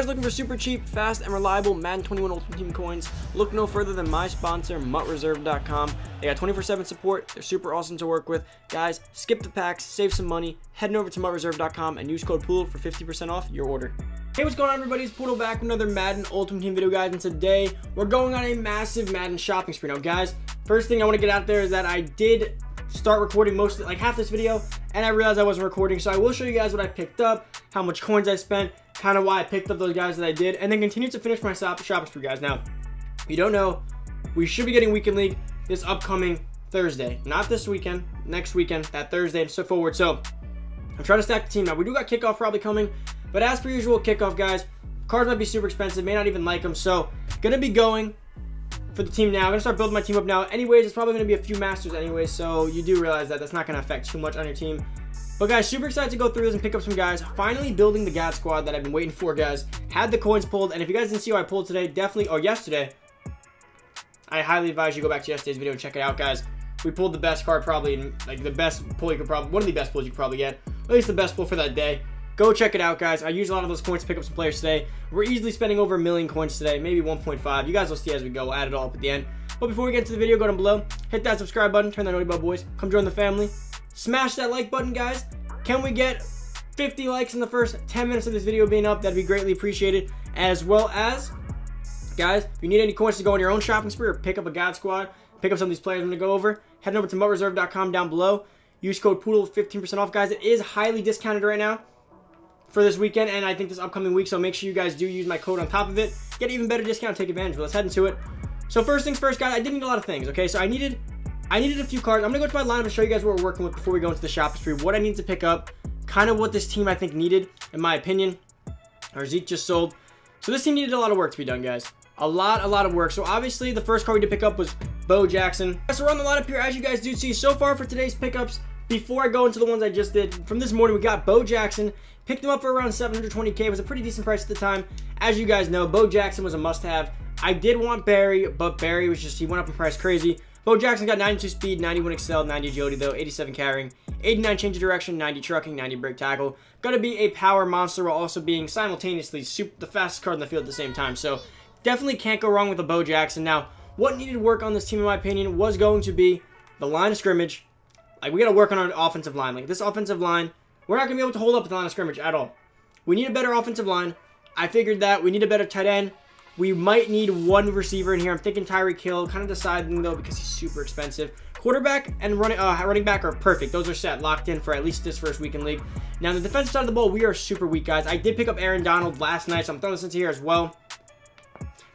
If you're looking for super cheap, fast, and reliable MADDEN 21 Ultimate Team coins, look no further than my sponsor, MutReserve.com. They got 24/7 support, they're super awesome to work with. Guys, skip the packs, save some money, heading over to MutReserve.com and use code Poodle for 50% off your order. Hey, what's going on everybody? It's Poodle back with another MADDEN Ultimate Team video, guys, and today we're going on a massive MADDEN shopping spree. Now, guys, first thing I want to get out there is that I did start recording most of, like, half this video, and I realized I wasn't recording, so I will show you guys what I picked up, how much coins I spent, kind of why I picked up those guys that I did, and then continue to finish my shopping spree, guys. Now, if you don't know, we should be getting Weekend League this upcoming Thursday. Not this weekend, next weekend, that Thursday, and so forward. So, I'm trying to stack the team. Now, we do got kickoff probably coming, but as per usual, kickoff, guys, cards might be super expensive, may not even like them. So, gonna be going for the team now. I'm gonna start building my team up now. Anyways, it's probably gonna be a few masters anyway, so you do realize that that's not gonna affect too much on your team. But guys, super excited to go through this and pick up some guys. Finally building the GAD squad that I've been waiting for, guys. Had the coins pulled, and if you guys didn't see what I pulled today, definitely, or yesterday, I highly advise you go back to yesterday's video and check it out, guys. We pulled the best card probably, like the best pull you could probably, one of the best pulls you could probably get, at least the best pull for that day. Go check it out, guys. I used a lot of those coins to pick up some players today. We're easily spending over 1 million coins today, maybe 1.5. You guys will see as we go. We'll add it all up at the end. But before we get to the video, go down below, hit that subscribe button, turn that noty bell, boys. Come join the family. Smash that like button, guys. Can we get 50 likes in the first 10 minutes of this video being up? That'd be greatly appreciated. As well as, guys, if you need any coins to go on your own shopping spree or pick up a GAD squad, pick up some of these players I'm gonna go over, head over to MutReserve.com down below. Use code Poodle 15% off, guys. It is highly discounted right now for this weekend and I think this upcoming week, so make sure you guys do use my code on top of it. Get an even better discount, take advantage of it. Let's head into it. So first things first, guys, I did need a lot of things, okay? So I needed a few cards. I'm gonna go to my lineup and show you guys what we're working with before we go into the shopping spree, what I need to pick up, kind of what this team I think needed, in my opinion. Our Zeke just sold. So this team needed a lot of work to be done, guys. A lot of work. So obviously the first card we did pick up was Bo Jackson. So we're on the lineup here, as you guys do see. So far for today's pickups, before I go into the ones I just did, from this morning we got Bo Jackson. Picked him up for around 720K. It was a pretty decent price at the time. As you guys know, Bo Jackson was a must-have. I did want Barry, but Barry was just, he went up in price crazy. Bo Jackson got 92 speed, 91 excel, 90 agility though, 87 carrying, 89 change of direction, 90 trucking, 90 break tackle. Gonna be a power monster while also being simultaneously the fastest card in the field at the same time. So definitely can't go wrong with a Bo Jackson. Now, what needed work on this team in my opinion was going to be the line of scrimmage. Like, we gotta work on our offensive line. Like, this offensive line, we're not going to be able to hold up with the line of scrimmage at all. We need a better offensive line. I figured that. We need a better tight end. We might need one receiver in here. I'm thinking Tyreek Hill. Kind of deciding, though, because he's super expensive. Quarterback and running back are perfect. Those are set, locked in for at least this first week in league. Now, on the defensive side of the ball, we are super weak, guys. I did pick up Aaron Donald last night, so I'm throwing this into here as well.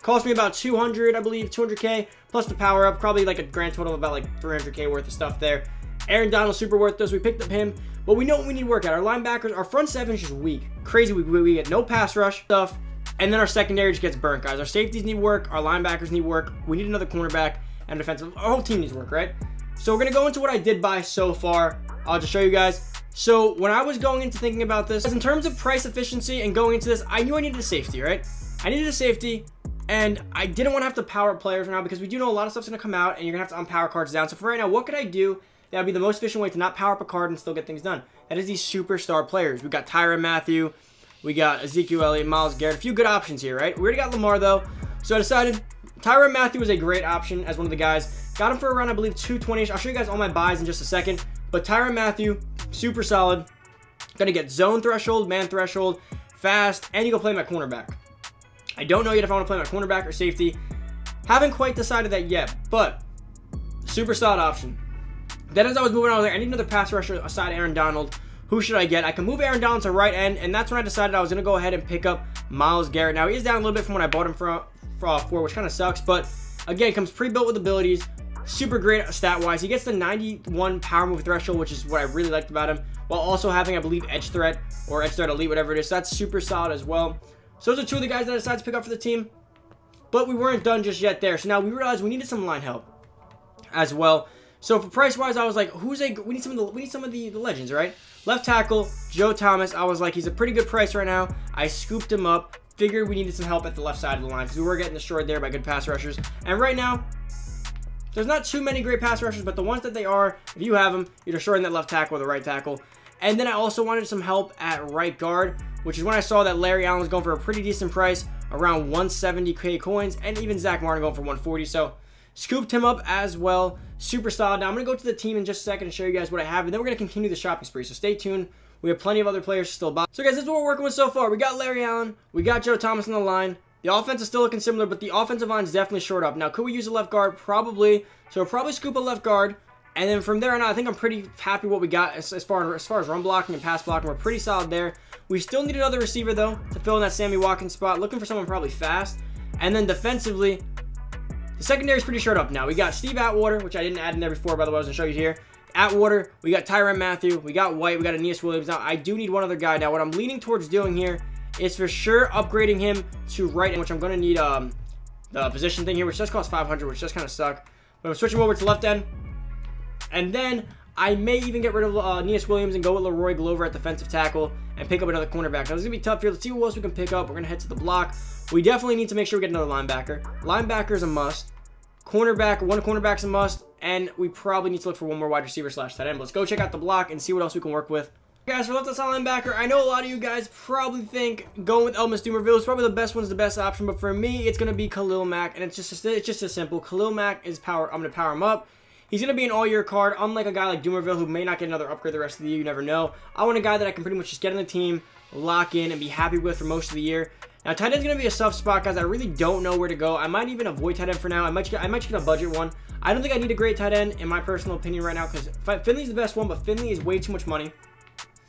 Cost me about 200, I believe, 200K, plus the power-up. Probably like a grand total of about like 300K worth of stuff there. Aaron Donald, super worth those. We picked up him. But we know what we need to work at. Our linebackers, our front seven is just weak. Crazy weak. We get no pass rush stuff. And then our secondary just gets burnt, guys. Our safeties need work. Our linebackers need work. We need another cornerback and defensive. Our whole team needs work, right? So we're going to go into what I did buy so far. I'll just show you guys. So when I was going into thinking about this, in terms of price efficiency and going into this, I knew I needed a safety, right? I needed a safety. And I didn't want to have to power players right now because we do know a lot of stuff's going to come out and you're going to have to unpower cards down. So for right now, what could I do that would be the most efficient way to not power up a card and still get things done? That is these superstar players. We got Tyrann Mathieu. We got Ezekiel Elliott, Myles Garrett. A few good options here, right? We already got Lamar, though. So I decided Tyrann Mathieu was a great option as one of the guys. Got him for around, I believe, 220-ish. I'll show you guys all my buys in just a second. But Tyrann Mathieu, super solid. Going to get zone threshold, man threshold, fast, and you go play my cornerback. I don't know yet if I want to play my cornerback or safety. Haven't quite decided that yet, but super solid option. Then as I was moving on there, I need another pass rusher aside Aaron Donald. Who should I get? I can move Aaron Donald to right end, and that's when I decided I was going to go ahead and pick up Myles Garrett. Now, he is down a little bit from when I bought him for which kind of sucks, but again, comes pre-built with abilities, super great stat-wise. He gets the 91 power move threshold, which is what I really liked about him, while also having, I believe, Edge Threat or Edge Threat Elite, whatever it is. So that's super solid as well. So those are two of the guys that I decided to pick up for the team, but we weren't done just yet there. So now we realized we needed some line help as well. So for price wise, I was like, we need some of the legends, right? Left tackle Joe Thomas. I was like, he's a pretty good price right now. I scooped him up. Figured we needed some help at the left side of the line because we were getting destroyed there by good pass rushers. And right now, there's not too many great pass rushers, but the ones that they are, if you have them, you're destroying that left tackle or the right tackle. And then I also wanted some help at right guard, which is when I saw that Larry Allen was going for a pretty decent price, around 170K coins, and even Zach Martin going for 140. So scooped him up as well. Super solid. Now I'm going to go to the team in just a second and show you guys what I have, and then we're going to continue the shopping spree. So stay tuned. We have plenty of other players still buying. So guys, this is what we're working with so far. We got Larry Allen. We got Joe Thomas on the line. The offense is still looking similar, but the offensive line is definitely short up. Now, could we use a left guard? Probably. So we'll probably scoop a left guard. And then from there on out, I think I'm pretty happy what we got as far as run blocking and pass blocking. We're pretty solid there. We still need another receiver, though, to fill in that Sammy Watkins spot. Looking for someone probably fast. And then defensively, the secondary is pretty short up now. We got Steve Atwater, which I didn't add in there before, by the way. I was going to show you here. Atwater, we got Tyrann Mathieu, we got White, we got Aeneas Williams. Now, I do need one other guy. Now, what I'm leaning towards doing here is for sure upgrading him to right, which I'm going to need the position thing here, which just costs 500, which just kind of suck. But I'm switching over to left end. And then I may even get rid of Aeneas Williams and go with Leroy Glover at defensive tackle and pick up another cornerback. Now, this is going to be tough here. Let's see who else we can pick up. We're going to head to the block. We definitely need to make sure we get another linebacker. Linebacker is a must. Cornerback, one cornerback's a must. And we probably need to look for one more wide receiver slash tight end. But let's go check out the block and see what else we can work with. Guys, for left outside linebacker, I know a lot of you guys probably think going with Elvis Dumerville is probably the best one's the best option, but for me, it's going to be Khalil Mack, and it's just as simple. Khalil Mack is power. I'm going to power him up. He's going to be an all-year card, unlike a guy like Dumerville who may not get another upgrade the rest of the year. You never know. I want a guy that I can pretty much just get on the team, lock in, and be happy with for most of the year. Now, tight end's going to be a tough spot, guys. I really don't know where to go. I might even avoid tight end for now. I might get a budget one. I don't think I need a great tight end, in my personal opinion, right now, because Finley's the best one, but Finley is way too much money.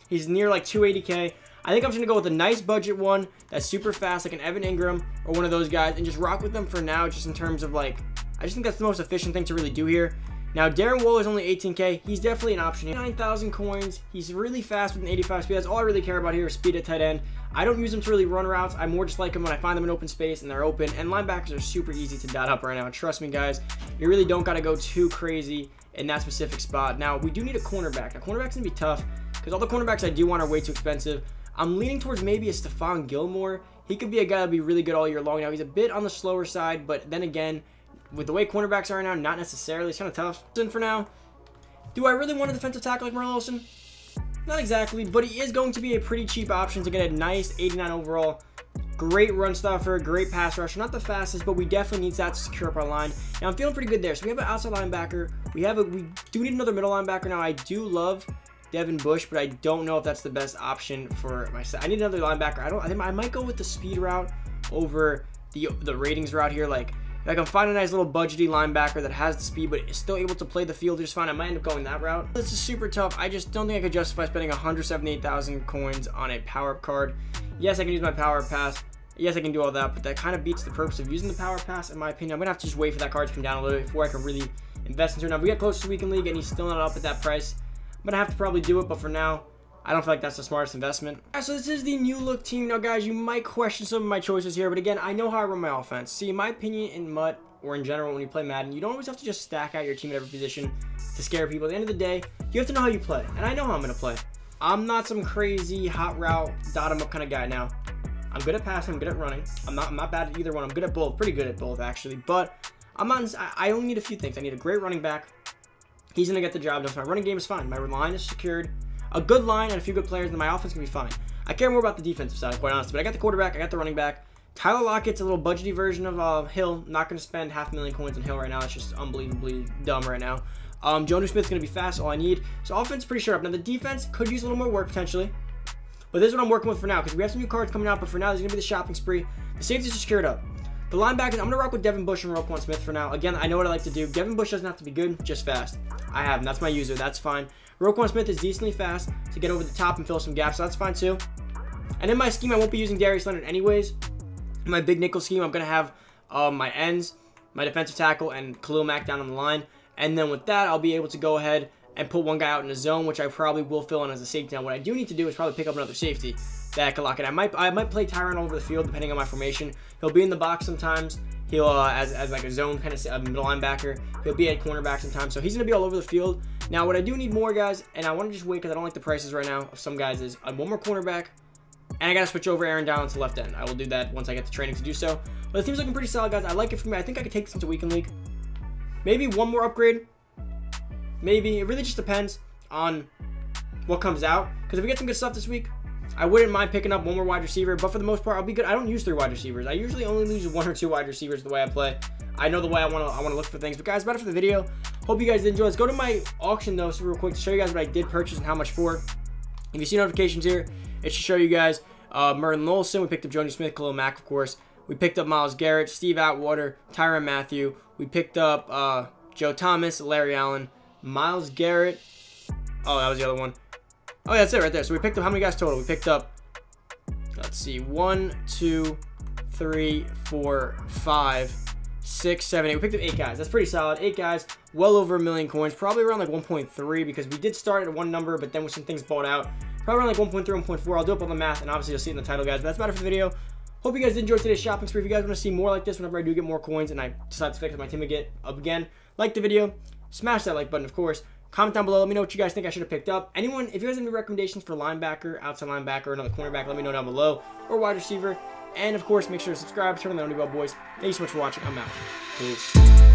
He's near like 280K. I think I'm just going to go with a nice budget one that's super fast, like an Evan Ingram or one of those guys, and just rock with them for now, just in terms of like, I just think that's the most efficient thing to really do here. Now, Darren Waller is only 18K. He's definitely an option. 9,000 coins. He's really fast with an 85 speed. That's all I really care about here is speed at tight end. I don't use him to really run routes. I more just like him when I find them in open space and they're open. And linebackers are super easy to dot up right now. Trust me, guys. You really don't got to go too crazy in that specific spot. Now, we do need a cornerback. Now, cornerback's going to be tough, because all the cornerbacks I do want are way too expensive. I'm leaning towards maybe a Stefan Gilmore. He could be a guy that would be really good all year long. Now, he's a bit on the slower side, but then again, with the way cornerbacks are now, not necessarily. It's kind of tough. And for now, do I really want a defensive tackle like Merle Olsen? Not exactly, but he is going to be a pretty cheap option to get a nice 89 overall. Great run stopper, great pass rusher. Not the fastest, but we definitely need that to secure up our line. Now, I'm feeling pretty good there. So we have an outside linebacker. We do need another middle linebacker now. I do love Devin Bush, but I don't know if that's the best option for myself. I need another linebacker. I might go with the speed route over the ratings route here. Like, if I can find a nice little budgety linebacker that has the speed but is still able to play the field just fine, I might end up going that route. This is super tough. I just don't think I could justify spending 178,000 coins on a power-up card. Yes, I can use my power-up pass. Yes, I can do all that, but that kind of beats the purpose of using the power pass, in my opinion. I'm going to have to just wait for that card to come down a little bit before I can really invest into it. Now, if we get close to Weekend League and he's still not up at that price, I'm going to have to probably do it, but for now, I don't feel like that's the smartest investment. Right, so this is the new look team. Now, guys, you might question some of my choices here, but again, I know how I run my offense. See, in my opinion, in Mutt, or in general when you play Madden, you don't always have to just stack out your team at every position to scare people. At the end of the day, you have to know how you play, and I know how I'm going to play. I'm not some crazy hot route, dot-em-up kind of guy now. I'm good at passing, I'm good at running. I'm not bad at either one. I'm good at both, pretty good at both, actually. But I only need a few things. I need a great running back. He's going to get the job done. My running game is fine. My line is secured. A good line and a few good players, and my offense can be fine. I care more about the defensive side, quite honestly. But I got the quarterback. I got the running back. Tyler Lockett's a little budgety version of Hill. Not going to spend $500,000 coins on Hill right now. It's just unbelievably dumb right now. Jonah Smith's going to be fast. All I need. So offense pretty sure up. Now the defense could use a little more work potentially. But this is what I'm working with for now, because we have some new cards coming out, but for now, there's going to be the shopping spree. The safeties are secured up. The linebackers, I'm going to rock with Devin Bush and Roquan Smith for now. Again, I know what I like to do. Devin Bush doesn't have to be good, just fast. I have him. That's my user. That's fine. Roquan Smith is decently fast to get over the top and fill some gaps, so that's fine too. And in my scheme, I won't be using Darius Leonard anyways. In my big nickel scheme, I'm going to have my ends, my defensive tackle, and Khalil Mack down on the line. And then with that, I'll be able to go ahead and put one guy out in the zone, which I probably will fill in as a safety. Now, what I do need to do is probably pick up another safety that I can lock in. I might play Tyrann over the field, depending on my formation. He'll be in the box sometimes. He'll, as like a zone kind of middle linebacker. He'll be at cornerback sometimes. So he's going to be all over the field. Now, what I do need more, guys, and I want to just wait because I don't like the prices right now of some guys, is one more cornerback, and I got to switch over Aaron Donald to left end. I will do that once I get the training to do so. But the team's looking pretty solid, guys. I like it for me. I think I could take this into Weekend League. Maybe one more upgrade. Maybe. It really just depends on what comes out. Because if we get some good stuff this week, I wouldn't mind picking up one more wide receiver. But for the most part, I'll be good. I don't use 3 wide receivers. I usually only lose 1 or 2 wide receivers the way I play. I know the way I want to look for things. But guys, about it for the video. Hope you guys enjoyed. Let's go to my auction though, so real quick, to show you guys what I did purchase and how much for. If you see notifications here, it should show you guys Merton Lulison. We picked up Jonu Smith, Khalil Mack, of course. We picked up Myles Garrett, Steve Atwater, Tyrann Mathieu. We picked up Joe Thomas, Larry Allen, Myles Garrett. Oh, that was the other one. Oh, yeah, that's it right there. So we picked up how many guys total? We picked up, let's see, 1, 2, 3, 4, 5, 6, 7, 8. We picked up 8 guys. That's pretty solid. 8 guys, well over $1 million coins, probably around like 1.3 because we did start at one number, but then with some things bought out, probably around like 1.3, 1.4. I'll do up on the math, and obviously you'll see it in the title, guys. But that's about it for the video. Hope you guys enjoyed today's shopping spree. If you guys want to see more like this whenever I do get more coins and I decide to fix my team again, like the video, smash that like button, of course. Comment down below. Let me know what you guys think I should have picked up. Anyone, if you guys have any recommendations for linebacker, outside linebacker, or another cornerback, let me know down below, or wide receiver. And, of course, make sure to subscribe. Turn on the notification bell, boys. Thank you so much for watching. I'm out. Peace.